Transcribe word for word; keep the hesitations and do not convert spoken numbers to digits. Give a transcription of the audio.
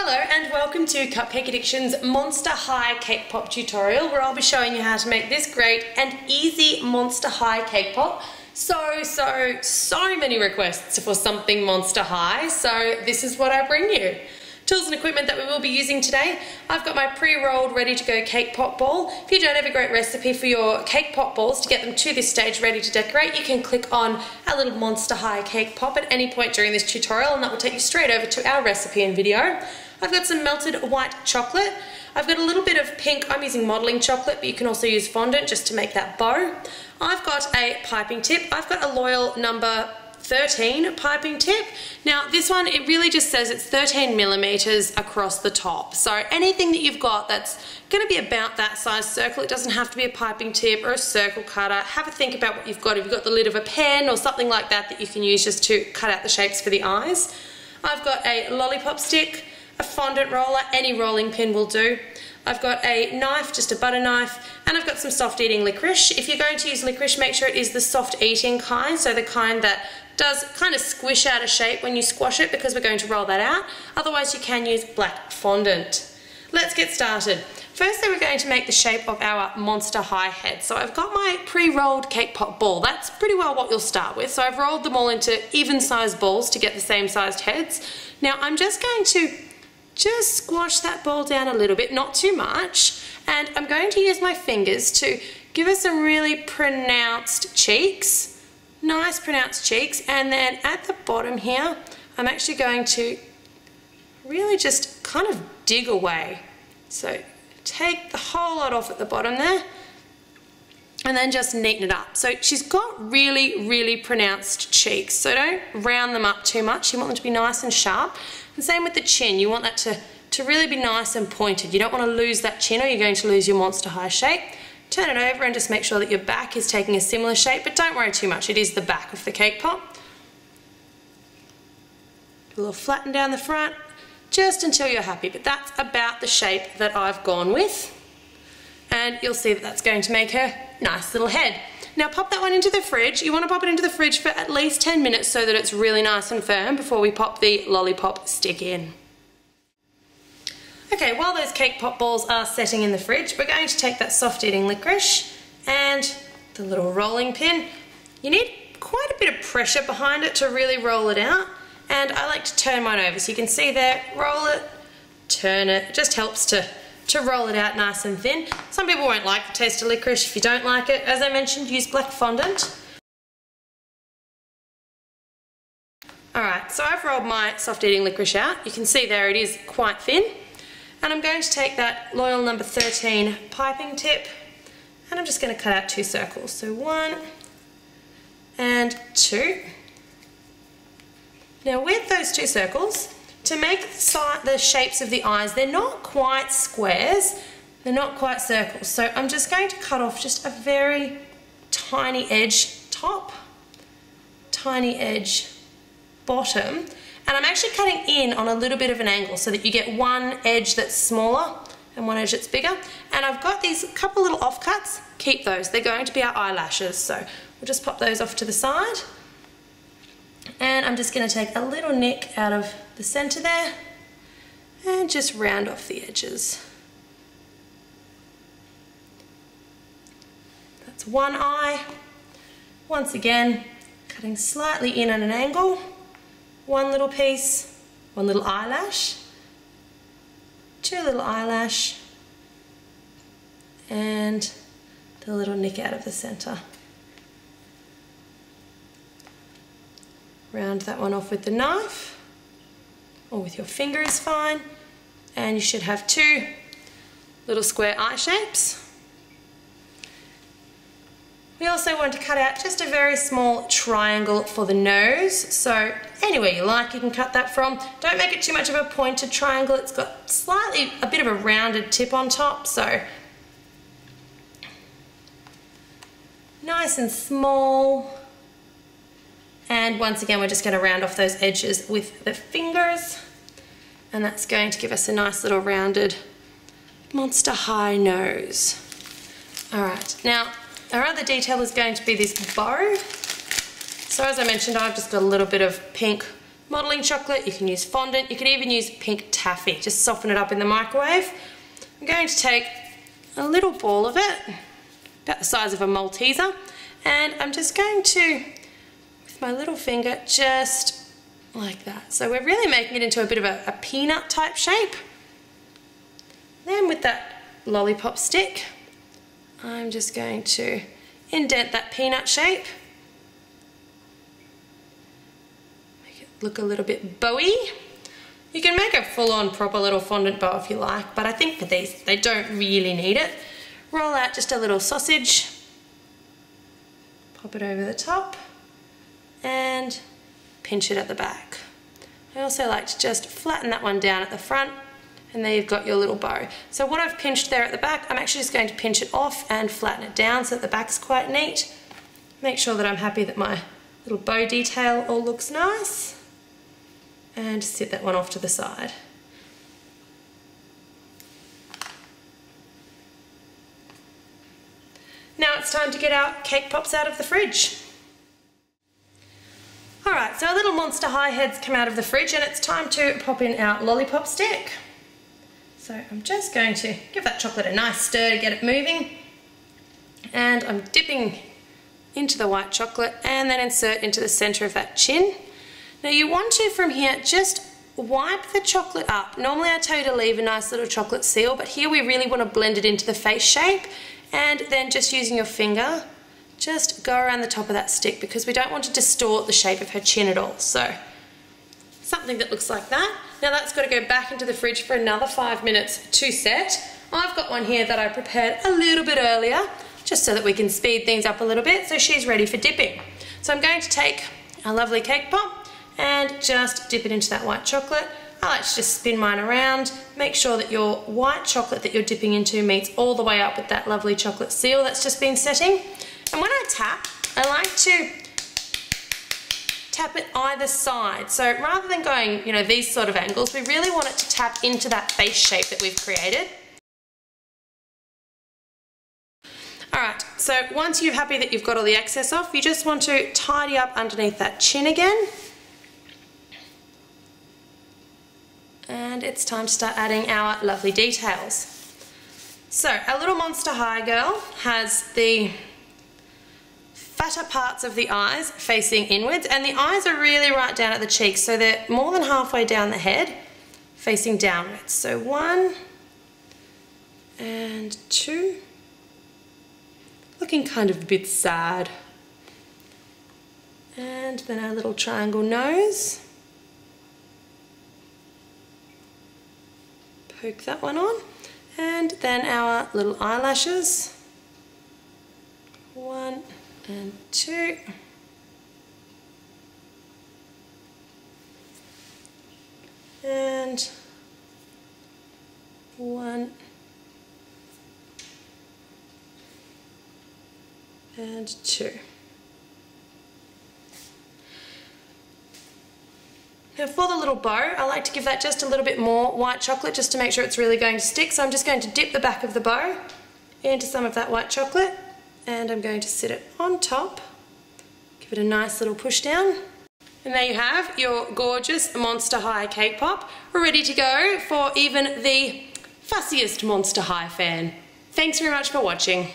Hello and welcome to Cupcake Addiction's Monster High Cake Pop tutorial, where I'll be showing you how to make this great and easy Monster High cake pop. So, so, so many requests for something Monster High, so this is what I bring you. Tools and equipment that we will be using today. I've got my pre-rolled ready to go cake pop ball. If you don't have a great recipe for your cake pop balls to get them to this stage ready to decorate, you can click on our little Monster High cake pop at any point during this tutorial and that will take you straight over to our recipe and video. I've got some melted white chocolate. I've got a little bit of pink. I'm using modelling chocolate, but you can also use fondant just to make that bow. I've got a piping tip. I've got a Loyal number thirteen piping tip. Now this one, it really just says it's thirteen millimeters across the top, so anything that you've got that's going to be about that size circle, it doesn't have to be a piping tip or a circle cutter. Have a think about what you've got. If you've got the lid of a pen or something like that that you can use just to cut out the shapes for the eyes. I've got a lollipop stick, a fondant roller, any rolling pin will do. I've got a knife, just a butter knife, and I've got some soft eating licorice. If you're going to use licorice, make sure it is the soft eating kind, so the kind that does kind of squish out a shape when you squash it, because we're going to roll that out. Otherwise you can use black fondant. Let's get started. Firstly, we're going to make the shape of our Monster High head. So I've got my pre-rolled cake pop ball. That's pretty well what you'll start with. So I've rolled them all into even sized balls to get the same sized heads. Now I'm just going to just squash that ball down a little bit, not too much, and I'm going to use my fingers to give us some really pronounced cheeks, nice pronounced cheeks, and then at the bottom here, I'm actually going to really just kind of dig away. So take the whole lot off at the bottom there, and then just neaten it up. So she's got really, really pronounced cheeks, so don't round them up too much. You want them to be nice and sharp. And same with the chin, you want that to, to really be nice and pointed. You don't want to lose that chin or you're going to lose your Monster High shape. Turn it over and just make sure that your back is taking a similar shape, but don't worry too much, it is the back of the cake pop. A little flatten down the front, just until you're happy, but that's about the shape that I've gone with. And you'll see that that's going to make her nice little head. Now pop that one into the fridge. You want to pop it into the fridge for at least ten minutes so that it's really nice and firm before we pop the lollipop stick in. Okay, while those cake pop balls are setting in the fridge, we're going to take that soft eating licorice and the little rolling pin. You need quite a bit of pressure behind it to really roll it out, and I like to turn mine over so you can see there, roll it, turn it. It just helps to to roll it out nice and thin. Some people won't like the taste of licorice. If you don't like it, as I mentioned, use black fondant. Alright, so I've rolled my soft eating licorice out. You can see there it is quite thin. And I'm going to take that Loyal number thirteen piping tip and I'm just going to cut out two circles. So one and two. Now with those two circles, to make the shapes of the eyes, they're not quite squares, they're not quite circles, so I'm just going to cut off just a very tiny edge top, tiny edge bottom, and I'm actually cutting in on a little bit of an angle so that you get one edge that's smaller and one edge that's bigger. And I've got these couple little offcuts, keep those, they're going to be our eyelashes, so we'll just pop those off to the side. And I'm just going to take a little nick out of the center there and just round off the edges. That's one eye. Once again, cutting slightly in at an angle. One little piece, one little eyelash, two little eyelash, and the little nick out of the center. Round that one off with the knife, or with your finger is fine, and you should have two little square eye shapes. We also want to cut out just a very small triangle for the nose, so anywhere you like you can cut that from. Don't make it too much of a pointed triangle, it's got slightly a bit of a rounded tip on top, so nice and small. And once again, we're just going to round off those edges with the fingers, and that's going to give us a nice little rounded Monster High nose. Alright, now our other detail is going to be this bow. So as I mentioned, I've just got a little bit of pink modelling chocolate, you can use fondant, you can even use pink taffy, just soften it up in the microwave. I'm going to take a little ball of it, about the size of a Malteser, and I'm just going to, with my little finger, just like that. So we're really making it into a bit of a, a peanut type shape. Then with that lollipop stick, I'm just going to indent that peanut shape. Make it look a little bit bowy. You can make a full-on proper little fondant bow if you like, but I think for these, they don't really need it. Roll out just a little sausage, pop it over the top, and pinch it at the back. I also like to just flatten that one down at the front, and there you've got your little bow. So what I've pinched there at the back, I'm actually just going to pinch it off and flatten it down so that the back's quite neat. Make sure that I'm happy that my little bow detail all looks nice, and sit that one off to the side. Now it's time to get our cake pops out of the fridge. Alright, so our little Monster High heads come out of the fridge, and it's time to pop in our lollipop stick. So I'm just going to give that chocolate a nice stir to get it moving. And I'm dipping into the white chocolate and then insert into the centre of that chin. Now you want to, from here, just wipe the chocolate up. Normally I tell you to leave a nice little chocolate seal, but here we really want to blend it into the face shape, and then just using your finger, just go around the top of that stick, because we don't want to distort the shape of her chin at all. So something that looks like that. Now that's got to go back into the fridge for another five minutes to set. I've got one here that I prepared a little bit earlier, just so that we can speed things up a little bit, so she's ready for dipping. So I'm going to take our lovely cake pop and just dip it into that white chocolate. I like to just spin mine around, make sure that your white chocolate that you're dipping into meets all the way up with that lovely chocolate seal that's just been setting. And when I tap, I like to tap it either side. So rather than going, you know, these sort of angles, we really want it to tap into that face shape that we've created. Alright, so once you're happy that you've got all the excess off, you just want to tidy up underneath that chin again. And it's time to start adding our lovely details. So our little Monster High girl has the fatter parts of the eyes facing inwards, and the eyes are really right down at the cheeks, so they're more than halfway down the head facing downwards. So one and two, looking kind of a bit sad. And then our little triangle nose, poke that one on, and then our little eyelashes, one and two, and one, and two. Now for the little bow, I like to give that just a little bit more white chocolate just to make sure it's really going to stick, so I'm just going to dip the back of the bow into some of that white chocolate, and I'm going to sit it on top, give it a nice little push down. And there you have your gorgeous Monster High cake pop, ready to go for even the fussiest Monster High fan. Thanks very much for watching.